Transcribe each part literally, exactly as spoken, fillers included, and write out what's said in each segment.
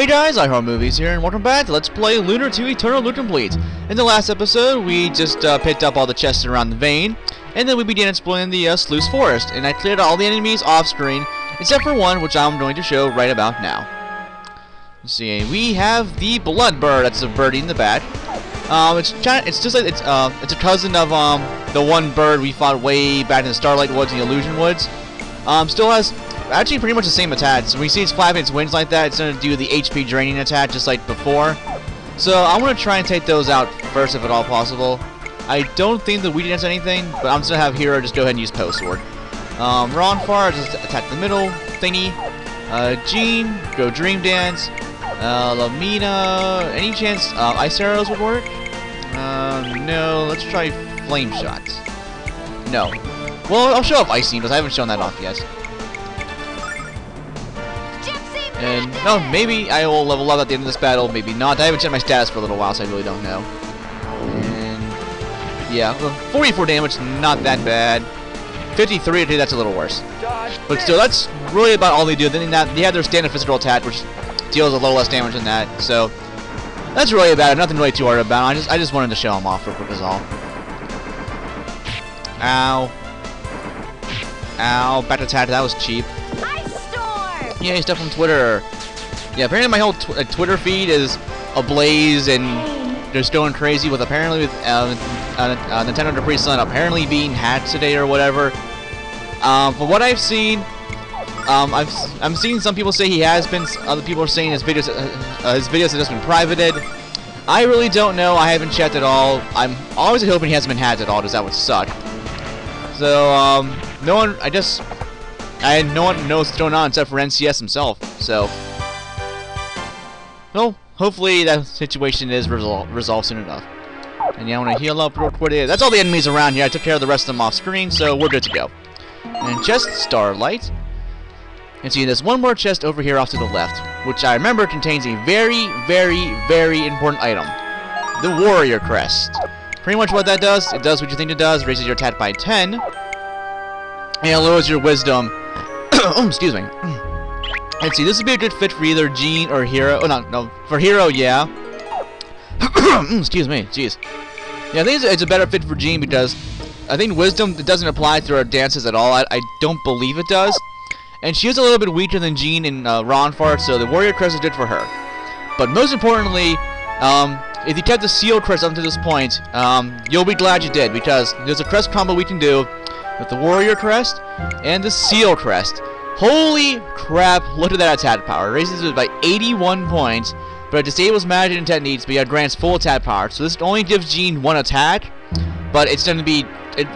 Hey guys, iHeartMovies here, and welcome back to Let's Play Lunar two Eternal Loot Complete. In the last episode, we just uh, picked up all the chests around the vein, and then we began exploring the uh, Sluice Forest, and I cleared all the enemies off-screen, except for one, which I'm going to show right about now. Let's see, we have the Blood Bird that's averting the bat. Um, it's kind of, it's just like it's uh, it's a cousin of um the one bird we fought way back in the Starlight Woods and the Illusion Woods. Um, still has. Actually, pretty much the same attacks. When you see it's flapping its wings like that, it's going to do the H P draining attack just like before. So I want to try and take those out first if at all possible. I don't think that we did anything, but I'm just going to have Hiro just go ahead and use Poe Sword. Um, Ronfar, just attack the middle thingy. Uh, Jean, go Dream Dance. Uh, Lamina, any chance uh, Ice Arrows would work? Uh, no, let's try Flame Shots. No. Well, I'll show off Ice Beams, I haven't shown that off yet. And, no, maybe I will level up at the end of this battle, maybe not. I haven't checked my stats for a little while, so I really don't know. And, yeah, well, forty-four damage, not that bad. fifty-three, okay, that's a little worse. But still, that's really about all they do. Then they have their standard physical attack, which deals a little less damage than that. So, that's really about it. Nothing really too hard about it. I just, I just wanted to show them off real quick is all. Ow. Ow, back attack, that was cheap. Yeah, stuff from Twitter. Yeah, apparently my whole tw uh, Twitter feed is ablaze and just going crazy with apparently with uh, uh, uh, Nintendo Capri Sun apparently being hacked today or whatever. Um, from what I've seen, um, I've I'm seeing some people say he has been. Other people are saying his videos uh, uh, his videos have just been privated. I really don't know. I haven't checked at all. I'm always hoping he hasn't been hacked at all, because that would suck. So um, no one. I just. And no one knows what's going on except for N C S himself, so... Well, hopefully that situation is resol resolved soon enough. And yeah, I want to heal up real quick. That's all the enemies around here. I took care of the rest of them off screen, so we're good to go. And chest Starlight. And see, there's one more chest over here off to the left, which I remember contains a very, very, very important item. The Warrior Crest. Pretty much what that does, it does what you think it does, raises your attack by ten, and it lowers your wisdom. Oh, excuse me. Let's see, this would be a good fit for either Jean or Hiro. Oh, no, no, for Hiro, yeah. Excuse me, jeez. Yeah, I think it's a better fit for Jean because I think Wisdom doesn't apply through her dances at all. I, I don't believe it does. And she is a little bit weaker than Jean and uh, Ronfar, so the Warrior Crest is good for her. But most importantly, um, if you kept the Seal Crest up to this point, um, you'll be glad you did, because there's a crest combo we can do with the Warrior Crest and the Seal Crest. Holy crap, look at that attack power. It raises it by eighty-one points, but it disables magic and techniques, but it grants full attack power. So this only gives Jean one attack, but it's going to be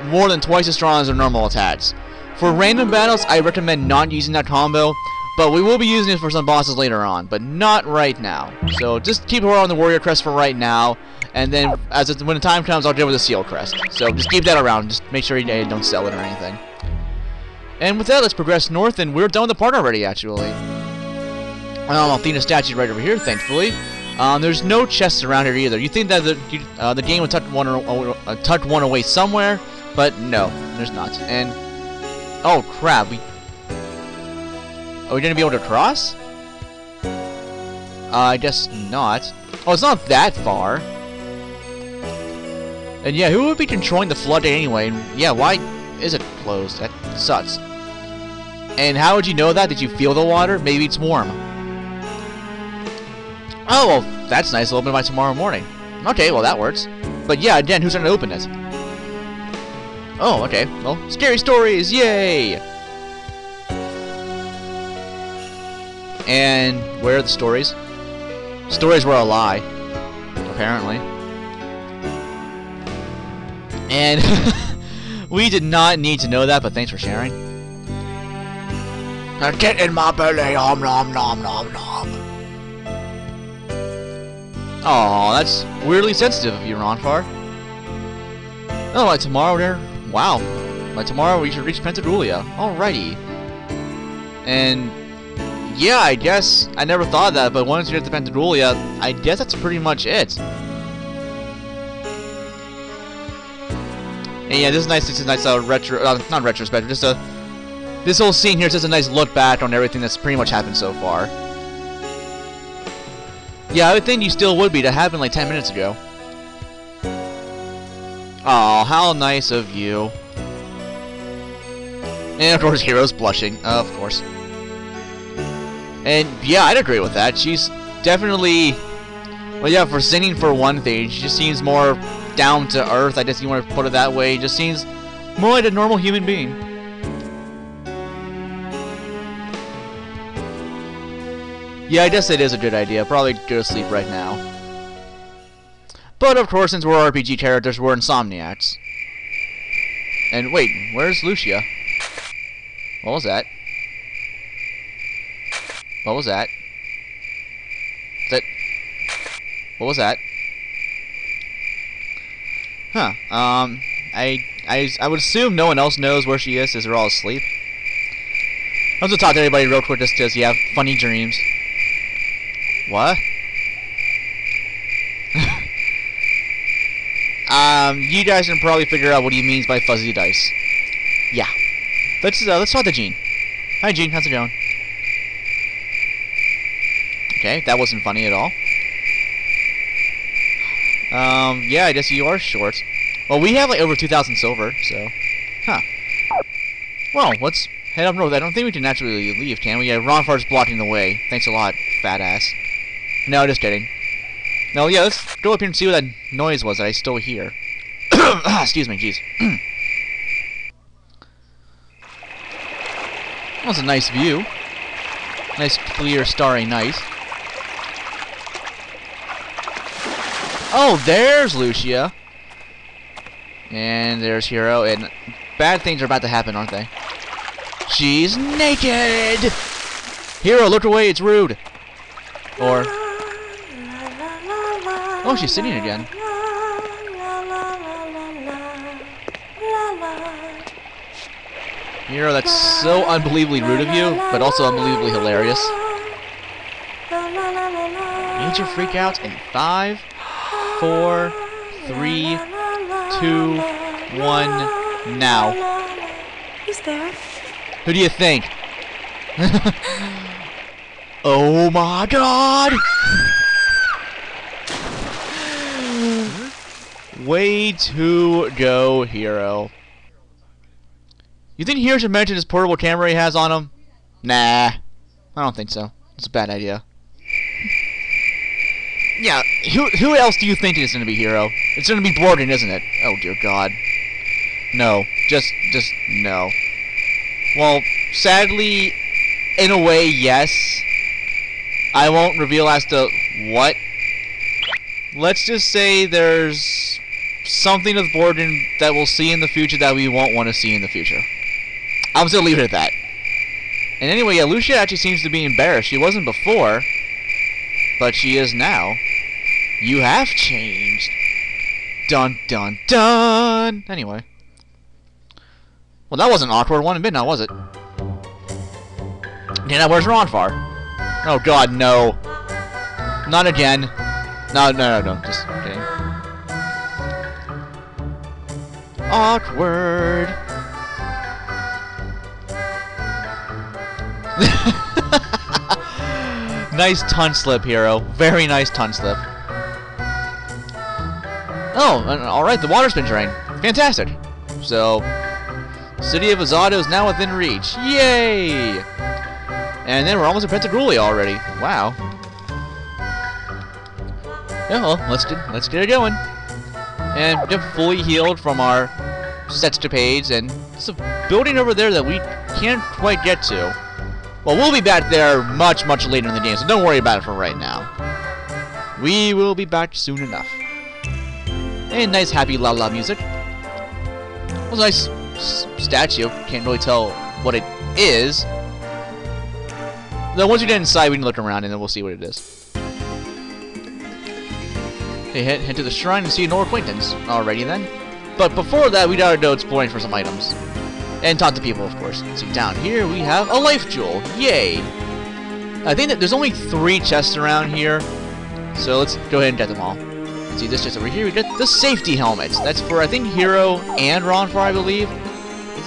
more than twice as strong as her normal attacks. For random battles, I recommend not using that combo, but we will be using it for some bosses later on, but not right now. So just keep her on the Warrior Crest for right now, and then as it, when the time comes, I'll deal with the Seal Crest. So just keep that around. Just make sure you don't sell it or anything. And with that, let's progress north, and we're done with the part already, actually. Um, Athena statue right over here, thankfully. Um, there's no chests around here either. You think that the, uh, the game would tuck one, or, uh, tuck one away somewhere, but no, there's not. And oh crap, we. Are we going to be able to cross? Uh, I guess not. Oh, it's not that far. And yeah, who would be controlling the flood anyway? And yeah, why is it closed? That sucks. And how would you know that? Did you feel the water? Maybe it's warm. Oh, well, that's nice. I'll open it by tomorrow morning. Okay, well, that works. But yeah, again, who's going to open it? Oh, okay. Well, scary stories! Yay! And where are the stories? Stories were a lie, apparently. And we did not need to know that, but thanks for sharing. Get in my belly, om nom nom nom nom. Oh, that's weirdly sensitive of you, Ronfar. Oh, by tomorrow there. Wow. By tomorrow we should reach Pentagulia. Alrighty. And yeah, I guess I never thought of that, but once you get to Pentagulia, I guess that's pretty much it. And yeah, this is nice. This is nice. Uh, retro, uh, not retrospective. Just a this whole scene here is just a nice look back on everything that's pretty much happened so far. Yeah, I would think you still would be. That happened like ten minutes ago. Aw, how nice of you. And of course, Hiro's blushing. Uh, of course. And yeah, I'd agree with that. She's definitely... Well, yeah, for singing for one thing, she just seems more down to earth. I guess you want to put it that way. It just seems more like a normal human being. Yeah, I guess it is a good idea. Probably go to sleep right now. But of course, since we're R P G characters, we're insomniacs. And wait, where's Lucia? What was that? What was that? That? What was that? Huh. Um. I. I. I would assume no one else knows where she is, since they're all asleep. I'll just talk to everybody real quick, just because you have funny dreams. What? um. You guys can probably figure out what he means by fuzzy dice. Yeah. Let's uh, let's talk to Gene. Hi, Gene. How's it going? Okay, that wasn't funny at all. Um, yeah, I guess you are short. Well, we have like over two thousand silver, so... Huh. Well, let's head up north. I don't think we can naturally leave, can we? Yeah, Ronfar's blocking the way. Thanks a lot, fat ass. No, just kidding. No, yeah, let's go up here and see what that noise was that I still hear. Excuse me, jeez. That was a nice view. Nice, clear, starry night. Oh, there's Lucia. And there's Hiro, and bad things are about to happen, aren't they? She's naked! Hiro, look away, it's rude! Or... Oh, she's singing again. Hiro, that's so unbelievably rude of you, but also unbelievably hilarious. Major freakouts in five... Four, three, two, one, now. Who's there? Who do you think? Oh my god! Way to go, Hiro. You think Hiro should mention his portable camera he has on him? Nah. I don't think so. It's a bad idea. Yeah, who who else do you think is gonna be Hiro? It's gonna be Borden, isn't it? Oh dear God. No, just just no. Well, sadly, in a way, yes. I won't reveal as to what. Let's just say there's something of Borden that we'll see in the future that we won't want to see in the future. I'm just gonna leave it at that. And anyway, yeah, Lucia actually seems to be embarrassed. She wasn't before. But she is now. You have changed. Dun dun dun. Anyway. Well, that wasn't awkward. One at midnight, was it? Nina, where's Ronfar? Oh God, no. Not again. No, no, no, no. Just kidding. Awkward. Nice ton slip, Hiro. Very nice ton slip. Oh, alright, the water's been drained. Fantastic. So, City of Azado is now within reach. Yay! And then we're almost at Pentagulia already. Wow. Yeah, well, let's get, let's get it going. And we're fully healed from our sextapades, and it's a building over there that we can't quite get to. Well, we'll be back there much, much later in the game, so don't worry about it for right now. We will be back soon enough. And nice, happy la la music. That was a nice s statue. Can't really tell what it is. Though once we get inside, we can look around and then we'll see what it is. Okay, head, head to the shrine and see an old acquaintance. Alrighty then. But before that, we gotta go exploring for some items. And talk to people, of course. See, down here we have a life jewel. Yay! I think that there's only three chests around here. So let's go ahead and get them all. See, this chest over here, we get the safety helmets. That's for, I think, Hiro and Ronfar, I believe.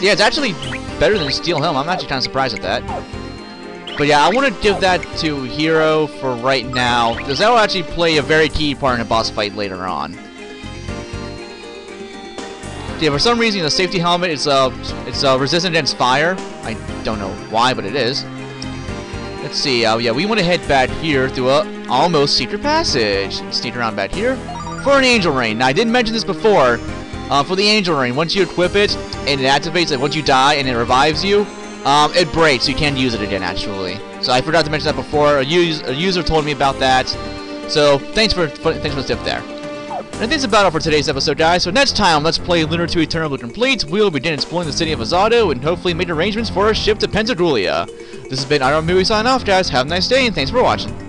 Yeah, it's actually better than a steel helm. I'm actually kind of surprised at that. But yeah, I want to give that to Hiro for right now, because that will actually play a very key part in a boss fight later on. Yeah, for some reason the safety helmet is uh, it's uh, resistant against fire. I don't know why, but it is. Let's see. Uh, yeah, we want to head back here through a almost secret passage. Sneak around back here for an Angel Rain. Now I didn't mention this before. Uh, for the Angel Rain, once you equip it and it activates, like once you die and it revives you, um, it breaks. So you can't use it again, actually. So I forgot to mention that before. A, use, a user told me about that. So thanks for thanks for the tip there. And that's about it for today's episode, guys. So next time, let's play Lunar two Eternal Loot Complete. We'll begin exploring the city of Azado and hopefully make arrangements for a ship to Pentagulia. This has been Iron Movie signing off, guys. Have a nice day, and thanks for watching.